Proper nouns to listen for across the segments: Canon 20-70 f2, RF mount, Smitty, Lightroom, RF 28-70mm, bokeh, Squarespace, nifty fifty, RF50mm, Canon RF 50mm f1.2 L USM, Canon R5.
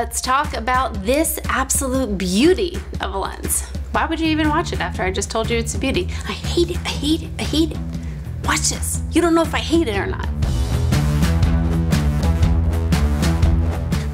Let's talk about this absolute beauty of a lens. Why would you even watch it after I just told you it's a beauty? I hate it, I hate it, I hate it. Watch this. You don't know if I hate it or not.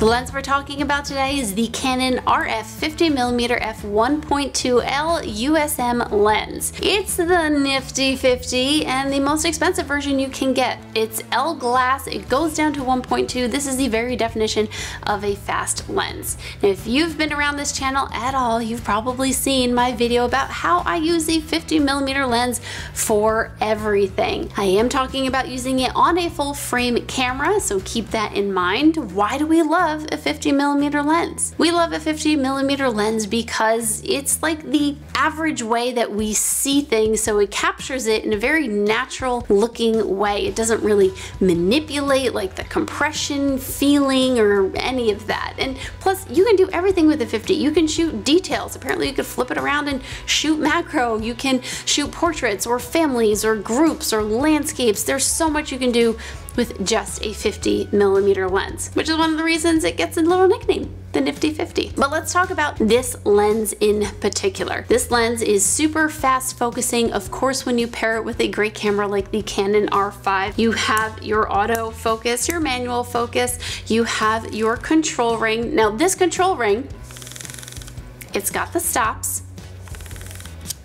The lens we're talking about today is the Canon RF 50mm f1.2 L USM lens. It's the nifty 50 and the most expensive version you can get. It's L glass, it goes down to 1.2. This is the very definition of a fast lens. Now, if you've been around this channel at all, you've probably seen my video about how I use the 50mm lens for everything. I am talking about using it on a full frame camera, so keep that in mind. Why do we love a 50mm lens? We love a 50mm lens because it's like the average way that we see things, so it captures it in a very natural looking way. It doesn't really manipulate like the compression feeling or any of that. And plus, you can do everything with the 50. You can shoot details. Apparently you could flip it around and shoot macro. You can shoot portraits or families or groups or landscapes. There's so much you can do with just a 50mm lens, which is one of the reasons it gets a little nickname, the nifty 50. But let's talk about this lens in particular. This lens is super fast focusing. Of course, when you pair it with a great camera like the Canon R5, you have your auto focus, your manual focus, you have your control ring. Now this control ring, it's got the stops,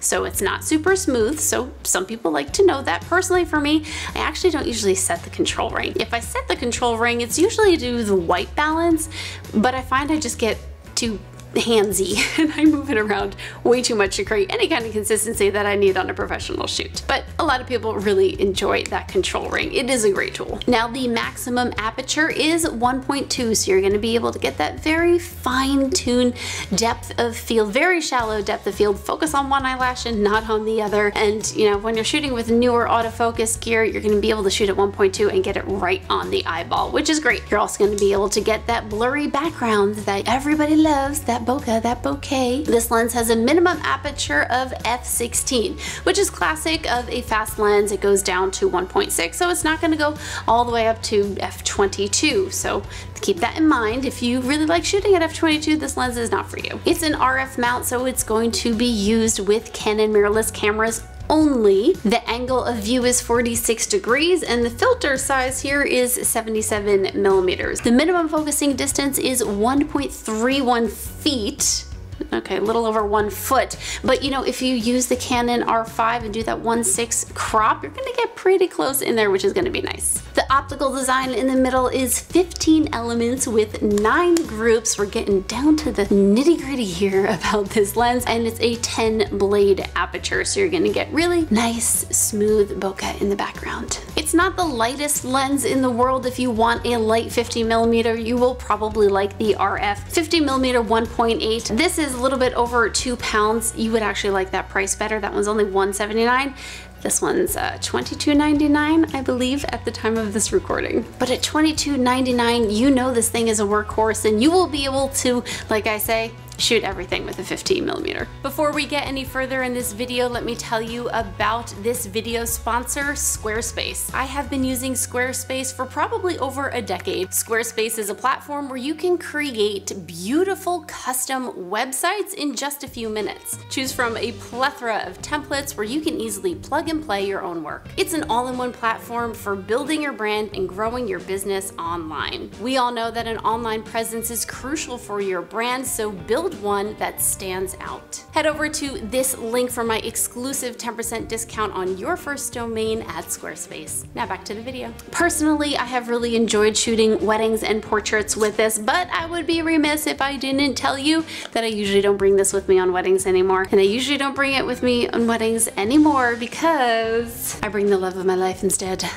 so it's not super smooth, so some people like to know that. Personally, for me, I actually don't usually set the control ring. If I set the control ring, it's usually to do the white balance, but I find I just get too handsy and I move it around way too much to create any kind of consistency that I need on a professional shoot. But a lot of people really enjoy that control ring. It is a great tool. Now the maximum aperture is 1.2, so you're going to be able to get that very fine-tuned depth of field, very shallow depth of field, focus on one eyelash and not on the other. And you know, when you're shooting with newer autofocus gear, you're going to be able to shoot at 1.2 and get it right on the eyeball, which is great. You're also going to be able to get that blurry background that everybody loves, that bokeh, that bokeh. This lens has a minimum aperture of f/16, which is classic of a fast lens. It goes down to 1.6, so it's not going to go all the way up to f/22, so keep that in mind. If you really like shooting at f/22, this lens is not for you. It's an RF mount, so it's going to be used with Canon mirrorless cameras only. The angle of view is 46 degrees and the filter size here is 77mm. The minimum focusing distance is 1.31 feet. Okay, a little over 1 foot. But you know, if you use the Canon R5 and do that 1/6 crop, you're gonna get pretty close in there, which is gonna be nice. The optical design in the middle is 15 elements with 9 groups. We're getting down to the nitty gritty here about this lens, and it's a 10-blade aperture. So you're gonna get really nice, smooth bokeh in the background. It's not the lightest lens in the world. If you want a light 50mm, you will probably like the RF 50mm 1.8. This is a little bit over 2 pounds. You would actually like that price better. That one's only $179. This one's $22.99, I believe, at the time of this recording. But at $22.99, you know this thing is a workhorse, and you will be able to, like I say, shoot everything with a 50mm. Before we get any further in this video, let me tell you about this video sponsor, Squarespace. I have been using Squarespace for probably over a decade. Squarespace is a platform where you can create beautiful custom websites in just a few minutes. Choose from a plethora of templates where you can easily plug and play your own work. It's an all-in-one platform for building your brand and growing your business online. We all know that an online presence is crucial for your brand, so build one that stands out. Head over to this link for my exclusive 10% discount on your first domain at Squarespace. Now back to the video. Personally, I have really enjoyed shooting weddings and portraits with this, but I would be remiss if I didn't tell you that I usually don't bring this with me on weddings anymore. And I usually don't bring it with me on weddings anymore because I bring the love of my life instead.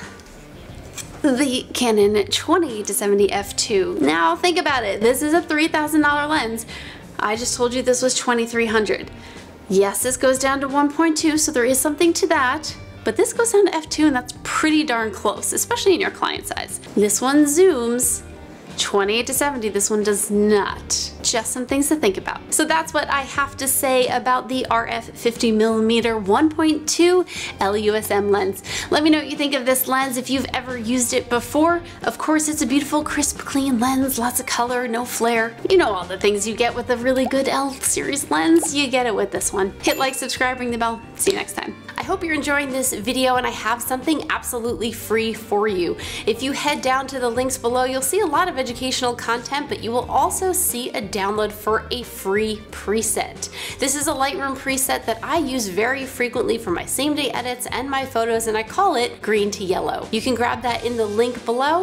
The Canon 20-70 f2. Now think about it. This is a $3,000 lens. I just told you this was $2,300. Yes, this goes down to 1.2, so there is something to that, but this goes down to f2, and that's pretty darn close, especially in your client size. This one zooms, 28-70, this one does not. Just some things to think about. So that's what I have to say about the RF 50mm 1.2 L USM lens. Let me know what you think of this lens, if you've ever used it before. Of course, it's a beautiful, crisp, clean lens, lots of color, no flare. You know all the things you get with a really good L series lens, you get it with this one. Hit like, subscribe, ring the bell. See you next time. I hope you're enjoying this video, and I have something absolutely free for you. If you head down to the links below, you'll see a lot of educational content, but you will also see a download for a free preset. This is a Lightroom preset that I use very frequently for my same day edits and my photos, and I call it green to yellow. You can grab that in the link below.